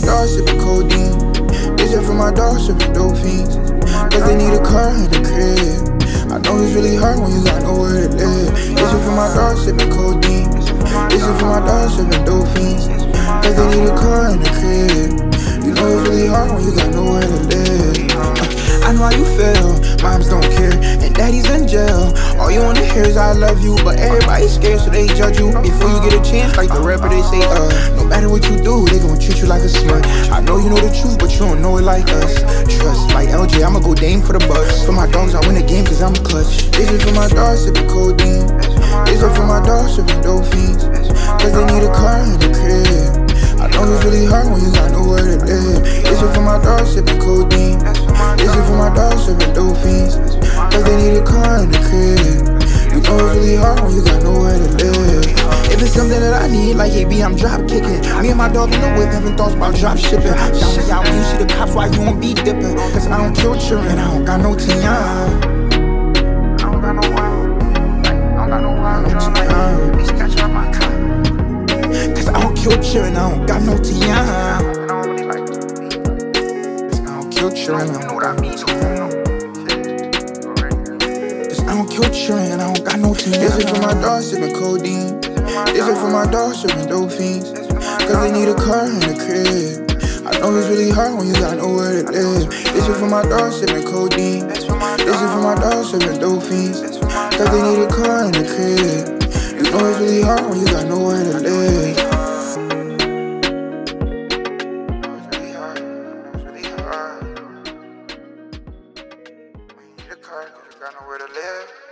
my dog sipping codeine. Bitch, for my dog sipping dope fiends. Cause they need a car in the crib. I know it's really hard when you got nowhere to live. Bitch, for my dog sipping codeine. Bitch, for my dog sipping dope fiends. Cause they need a car in the crib. You know it's really hard when you got nowhere to live. I know how you feel, moms don't care, and daddy's in jail. All you wanna hear is I love you, but everybody's scared, so they judge you before you get a chance. Like the rapper, they say, no matter what you do, they gon' treat you like a slut. I know you know the truth, but you don't know it like us. Trust, like LJ, I'ma go Dame for the bucks. For my dogs, I win the game, cause I'm a clutch. This is for my dogs, sippin' codeine. This is for my dogs, sippin' dope fiends. Cause they need a car in the crib. I know it's really hard when you got nowhere to live. This is for my dogs sipping codeine. This is for my dogs sipping dope fiends. Cause they need a car in the crib. You know it's really hard when you got nowhere to live. If it's something that I need, like AB, I'm drop kicking. Me and my dog in the whip having thoughts about drop shipping. Shout me out when you see the cops, why you won't be dipping? Cause I don't kill children, I don't got no TI. I don't got no wild, I don't got no wild drum like that. Bitch, catch up my car. Cause I don't kill children, I don't got no TI. I don't really like this. I don't kill children, I don't know what I mean. I don't kill children, I don't got no TI. This is for my dog sipping codeine. This is for my dog sipping dope fiends. Cause they need a car in the crib. I know it's really hard when you got nowhere to live. This is for my dog sipping codeine. This is for my dog sipping dope fiends. Cause they need a car in the crib. You know it's really hard when you got nowhere to live. It's really hard. When you need a car, cause you got nowhere to live.